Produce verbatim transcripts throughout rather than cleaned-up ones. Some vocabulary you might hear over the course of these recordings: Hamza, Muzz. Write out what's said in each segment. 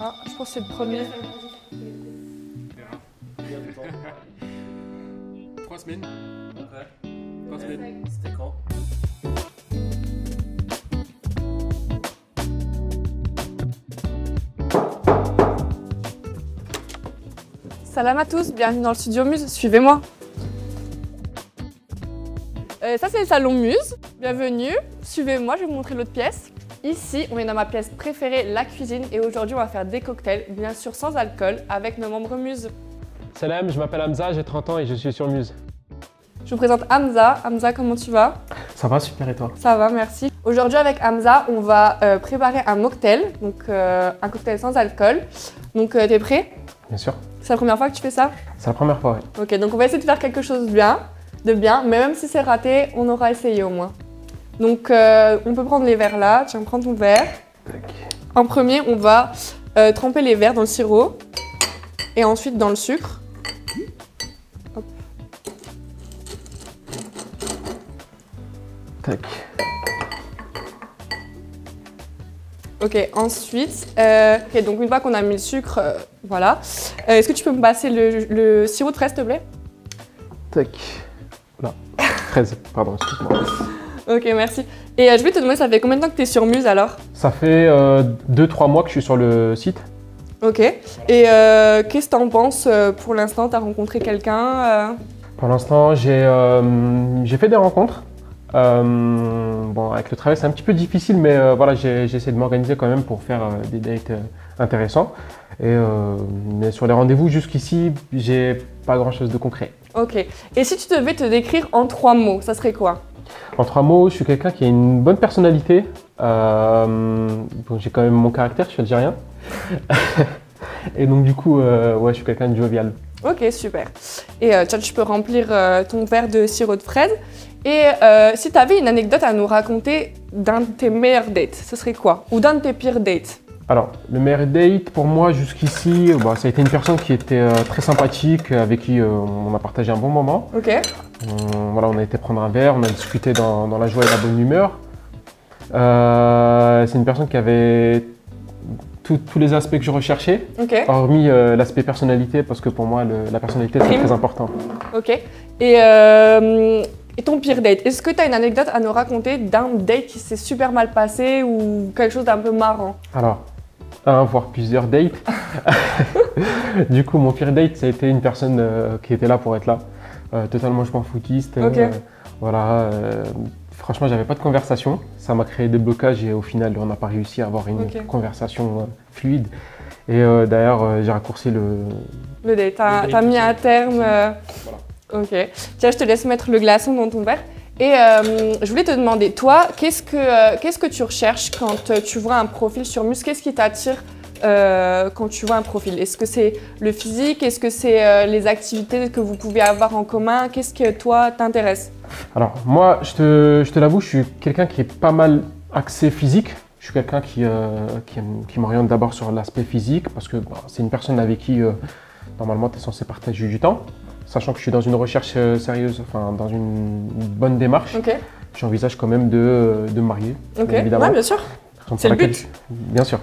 Ah, je pense que c'est le premier. Trois semaines. Ok. Trois semaines. C'était quand? Salam à tous, bienvenue dans le studio Muzz, suivez-moi. Euh, ça c'est le salon Muzz, bienvenue, suivez-moi, je vais vous montrer l'autre pièce. Ici, on est dans ma pièce préférée, la cuisine, et aujourd'hui on va faire des cocktails, bien sûr sans alcool, avec nos membres Muzz. Salam, je m'appelle Hamza, j'ai trente ans et je suis sur Muzz. Je vous présente Hamza. Hamza, comment tu vas? Ça va, super, et toi? Ça va, merci. Aujourd'hui avec Hamza, on va euh, préparer un mocktail, donc euh, un cocktail sans alcool. Donc euh, t'es prêt? Bien sûr. C'est la première fois que tu fais ça? C'est la première fois, oui. Ok, donc on va essayer de faire quelque chose de bien, de bien, mais même si c'est raté, on aura essayé au moins. Donc euh, on peut prendre les verres là, tiens, prends ton verre. Okay. En premier, on va euh, tremper les verres dans le sirop et ensuite dans le sucre. Hop. Tac. Ok, ensuite, euh, okay, donc une fois qu'on a mis le sucre, euh, voilà. Euh, Est-ce que tu peux me passer le, le sirop de fraise, s'il te plaît? Tac. Là. Fraise, pardon, excuse-moi. Ok, merci. Et euh, je vais te demander, ça fait combien de temps que tu es sur Muzz alors? Ça fait euh, deux trois mois que je suis sur le site. Ok. Et euh, qu'est-ce que t'en penses euh, pour l'instant? T'as rencontré quelqu'un euh... Pour l'instant, j'ai euh, j'ai fait des rencontres. Euh, bon, avec le travail, c'est un petit peu difficile, mais euh, voilà, j'ai essayé de m'organiser quand même pour faire euh, des dates euh, intéressants. Et euh, mais sur les rendez-vous jusqu'ici, j'ai pas grand-chose de concret. Ok. Et si tu devais te décrire en trois mots, ça serait quoi? En trois mots, je suis quelqu'un qui a une bonne personnalité. Euh, bon, j'ai quand même mon caractère, je suis algérien. Et donc du coup, euh, ouais, je suis quelqu'un de jovial. Ok, super. Et euh, tiens, tu peux remplir euh, ton verre de sirop de fraise. Et euh, si tu avais une anecdote à nous raconter d'un de tes meilleurs dates, ce serait quoi? Ou d'un de tes pires dates? Alors, le meilleur date pour moi jusqu'ici, bah, ça a été une personne qui était euh, très sympathique, avec qui euh, on a partagé un bon moment. Ok. On, voilà, on a été prendre un verre, on a discuté dans, dans la joie et la bonne humeur. Euh, C'est une personne qui avait tout, tous les aspects que je recherchais, okay. Hormis euh, l'aspect personnalité, parce que pour moi, le, la personnalité, c'est très important. Ok. Et... Euh... Et ton pire date, est-ce que tu as une anecdote à nous raconter d'un date qui s'est super mal passé ou quelque chose d'un peu marrant? Alors, un voire plusieurs dates. Du coup, mon pire date, ça a été une personne euh, qui était là pour être là. Euh, totalement, je m'en foutiste. Euh, okay. euh, voilà, euh, franchement, j'avais pas de conversation. Ça m'a créé des blocages et au final, on n'a pas réussi à avoir une okay. conversation euh, fluide. Et euh, d'ailleurs, euh, j'ai raccourci le... Le date, t'as mis un terme... Euh... Voilà. Ok. Tiens, je te laisse mettre le glaçon dans ton verre. Et euh, je voulais te demander, toi, qu'est-ce que, euh, qu'est-ce que tu recherches quand euh, tu vois un profil sur Muzz? Qu'est-ce qui t'attire euh, quand tu vois un profil? Est-ce que c'est le physique? Est-ce que c'est euh, les activités que vous pouvez avoir en commun? Qu'est-ce que toi t'intéresse? Alors, moi, je te, je te l'avoue, je suis quelqu'un qui est pas mal axé physique. Je suis quelqu'un qui, euh, qui, qui m'oriente d'abord sur l'aspect physique parce que bah, c'est une personne avec qui, euh, normalement, tu es censé partager du temps. Sachant que je suis dans une recherche sérieuse, enfin dans une bonne démarche, okay. J'envisage quand même de, de me marier, okay. Évidemment. Ouais, bien sûr, c'est le but. Je... Bien sûr.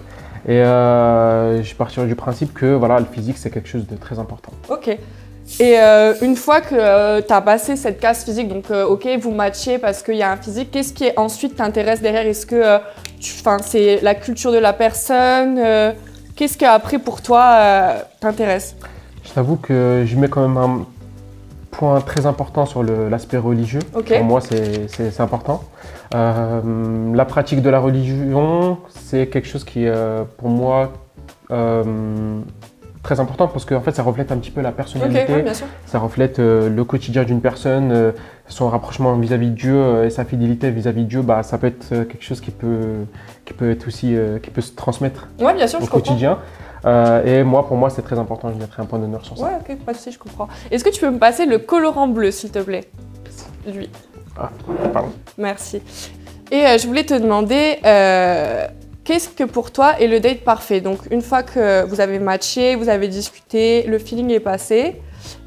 Et euh, je pars sur du principe que voilà, le physique, c'est quelque chose de très important. Ok. Et euh, une fois que euh, tu as passé cette case physique, donc euh, ok, vous matchez parce qu'il y a un physique, qu'est-ce qui ensuite t'intéresse derrière? Est-ce que euh, c'est la culture de la personne euh, qu'est-ce qui après pour toi euh, t'intéresse? Je t'avoue que je mets quand même un point très important sur l'aspect religieux. Okay. Pour moi, c'est important. Euh, la pratique de la religion, c'est quelque chose qui est pour moi euh, très important parce que en fait, ça reflète un petit peu la personnalité. Okay, ouais, bien sûr. Ça reflète euh, le quotidien d'une personne, euh, son rapprochement vis-à-vis de Dieu euh, et sa fidélité vis-à-vis de Dieu. Bah, ça peut être quelque chose qui peut, qui peut être aussi, euh, qui peut se transmettre ouais, bien sûr, au je quotidien. Comprends. Euh, et moi, pour moi, c'est très important, je mettrai un point d'honneur sur ça. Ouais, ok, pas de souci, je comprends. Est-ce que tu peux me passer le colorant bleu, s'il te plaît? Lui. Ah, pardon. Merci. Et euh, je voulais te demander, euh, qu'est-ce que pour toi est le date parfait? Donc, une fois que vous avez matché, vous avez discuté, le feeling est passé,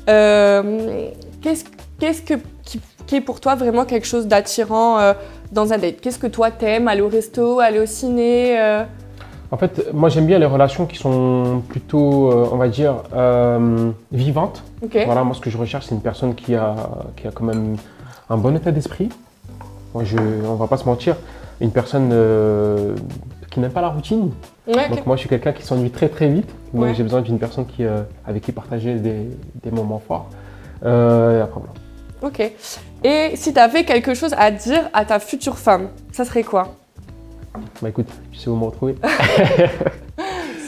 euh, qu'est-ce qu'est-ce que, qui, qui est pour toi vraiment quelque chose d'attirant euh, dans un date? Qu'est-ce que toi t'aimes? Aller au resto, aller au ciné euh... En fait, moi j'aime bien les relations qui sont plutôt, euh, on va dire, euh, vivantes. Okay. Voilà, moi ce que je recherche, c'est une personne qui a, qui a quand même un bon état d'esprit. Moi, je, on va pas se mentir, une personne euh, qui n'aime pas la routine. Ouais, donc okay. Moi je suis quelqu'un qui s'ennuie très très vite. Donc ouais. J'ai besoin d'une personne qui, euh, avec qui partager des, des moments forts. Euh, et après, voilà. Ok. Et si tu avais quelque chose à dire à ta future femme, ça serait quoi? Bah écoute, tu sais où me retrouver.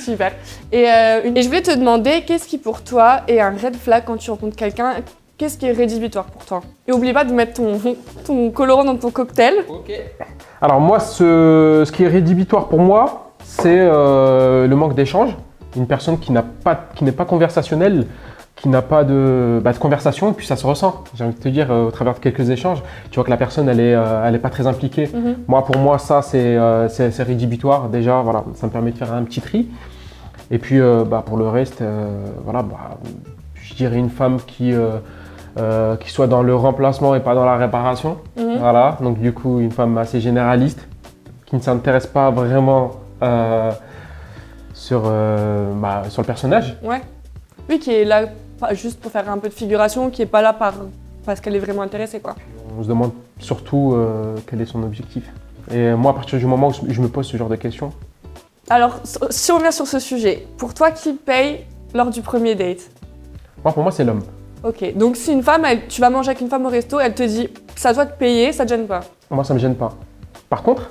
Super. Et, euh, une... et je voulais te demander, qu'est-ce qui pour toi est un red flag quand tu rencontres quelqu'un? Qu'est-ce qui est rédhibitoire pour toi? Et oublie pas de mettre ton, ton colorant dans ton cocktail. Ok. Alors moi, ce, ce qui est rédhibitoire pour moi, c'est euh, le manque d'échange. Une personne qui n'a pas, qui n'est pas conversationnelle, qui n'a pas de, bah, de conversation, et puis ça se ressent. J'ai envie de te dire, euh, au travers de quelques échanges, tu vois que la personne, elle est, euh, elle est pas très impliquée. Mm-hmm. Moi, pour moi, ça, c'est euh, rédhibitoire. Déjà, voilà, ça me permet de faire un petit tri. Et puis, euh, bah, pour le reste, euh, voilà, bah, je dirais une femme qui, euh, euh, qui soit dans le remplacement et pas dans la réparation. Mm-hmm. Voilà, donc du coup, une femme assez généraliste, qui ne s'intéresse pas vraiment euh, sur, euh, bah, sur le personnage. Ouais. Oui, qui est là juste pour faire un peu de figuration, qui n'est pas là par, parce qu'elle est vraiment intéressée, quoi. On se demande surtout euh, quel est son objectif. Et moi, à partir du moment où je me pose ce genre de questions… Alors, si on revient sur ce sujet, pour toi, qui paye lors du premier date? Moi, pour moi, c'est l'homme. Ok, donc si une femme, elle, tu vas manger avec une femme au resto, elle te dit « ça doit te payer », ça te gêne pas? Moi, ça me gêne pas. Par contre,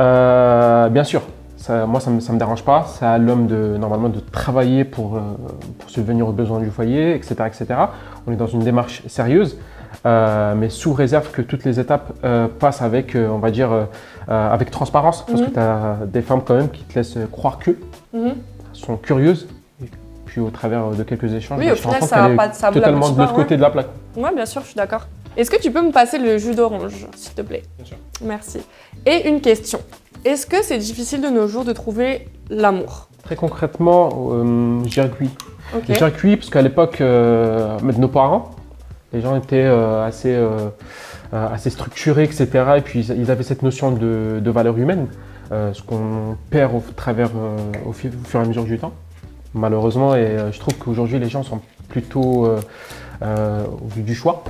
euh, bien sûr. Ça, moi, ça ne me, ça me dérange pas, c'est à l'homme de, normalement de travailler pour, euh, pour subvenir aux besoins du foyer, et cetera, et cetera. On est dans une démarche sérieuse, euh, mais sous réserve que toutes les étapes euh, passent avec, euh, on va dire, euh, avec transparence. Parce mm-hmm. que tu as des femmes quand même qui te laissent croire qu'elles mm-hmm. sont curieuses. Et puis au travers de quelques échanges, oui, bah, au je final, ça va pas, ça totalement de l'autre ouais. côté de la plaque. Oui, bien sûr, je suis d'accord. Est-ce que tu peux me passer le jus d'orange, s'il te plaît? Bien sûr. Merci. Et une question. Est-ce que c'est difficile de nos jours de trouver l'amour? Très concrètement, euh, je dirais que oui. Okay. Je dirais que oui, parce qu'à l'époque, euh, de nos parents, les gens étaient euh, assez, euh, assez structurés, et cetera. Et puis, ils avaient cette notion de, de valeur humaine, euh, ce qu'on perd au, travers, euh, au, fur, au fur et à mesure du temps, malheureusement. Et euh, je trouve qu'aujourd'hui, les gens sont plutôt euh, euh, au vu du choix.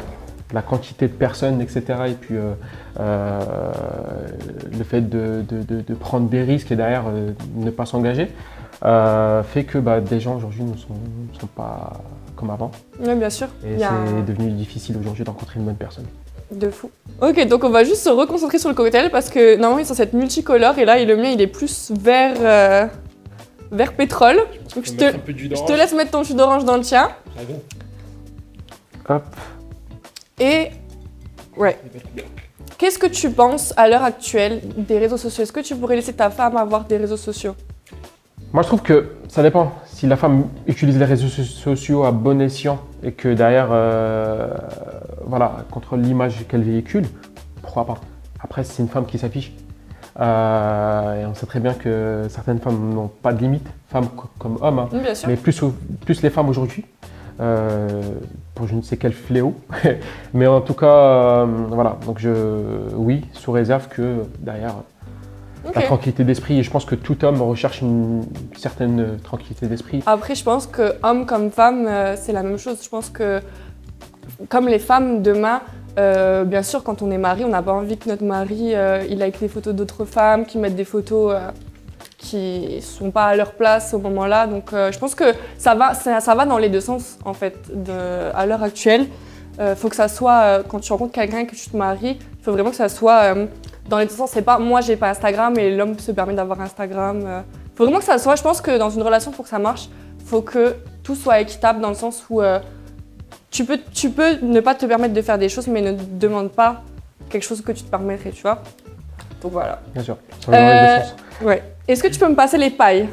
La quantité de personnes, et cetera. Et puis euh, euh, le fait de, de, de, de prendre des risques et derrière euh, ne pas s'engager euh, fait que bah, des gens aujourd'hui ne sont, ne sont pas comme avant. Oui, bien sûr. Et a... c'est devenu difficile aujourd'hui d'encontrer une bonne personne. De fou. Ok, donc on va juste se reconcentrer sur le cocktail parce que normalement ils sont cette multicolore et là et le mien il est plus vert, euh, vert pétrole. Je donc je te, je te laisse mettre ton jus d'orange dans le tien. Très bien. Hop. Et ouais, qu'est-ce que tu penses à l'heure actuelle des réseaux sociaux? Est-ce que tu pourrais laisser ta femme avoir des réseaux sociaux? Moi, je trouve que ça dépend. Si la femme utilise les réseaux sociaux à bon escient et que derrière, euh, voilà, contre l'image qu'elle véhicule, pourquoi pas? Après, c'est une femme qui s'affiche. Euh, et on sait très bien que certaines femmes n'ont pas de limite, femmes comme hommes, hein, bien sûr. Mais plus, plus les femmes aujourd'hui. Euh, pour je ne sais quel fléau, mais en tout cas, euh, voilà, donc je, oui, sous réserve que derrière okay. la tranquillité d'esprit, et je pense que tout homme recherche une certaine tranquillité d'esprit. Après, je pense que homme comme femme, euh, c'est la même chose. Je pense que comme les femmes, demain, euh, bien sûr, quand on est mari, on n'a pas envie que notre mari, euh, il like des photos d'autres femmes, qu'il mette des photos... Euh, qui sont pas à leur place au moment-là. Donc euh, je pense que ça va, ça, ça va dans les deux sens, en fait, de, à l'heure actuelle. Euh, faut que ça soit, euh, quand tu rencontres quelqu'un et que tu te maries, il faut vraiment que ça soit euh, dans les deux sens. C'est pas, moi j'ai pas Instagram et l'homme se permet d'avoir Instagram. Euh. Faut vraiment que ça soit, je pense que dans une relation, pour que ça marche, faut que tout soit équitable dans le sens où euh, tu peux, tu peux ne pas te permettre de faire des choses, mais ne demande pas quelque chose que tu te permettrais, tu vois. Donc voilà. Bien sûr, ça va dans les deux sens. Ouais. Est-ce que tu peux me passer les pailles?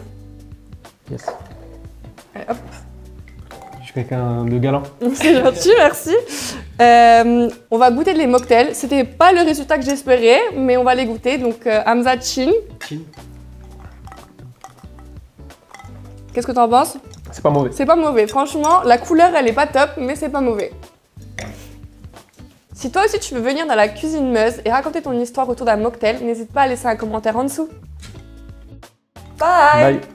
Yes. Allez, hop. Je suis quelqu'un de galant. C'est gentil, merci. Euh, on va goûter les mocktails. C'était pas le résultat que j'espérais, mais on va les goûter. Donc euh, Hamza, chin. Chin. Qu'est-ce que t'en penses? C'est pas mauvais. C'est pas mauvais. Franchement, la couleur, elle est pas top, mais c'est pas mauvais. Si toi aussi tu veux venir dans la cuisine Muzz et raconter ton histoire autour d'un mocktail, n'hésite pas à laisser un commentaire en dessous. Bye. Bye.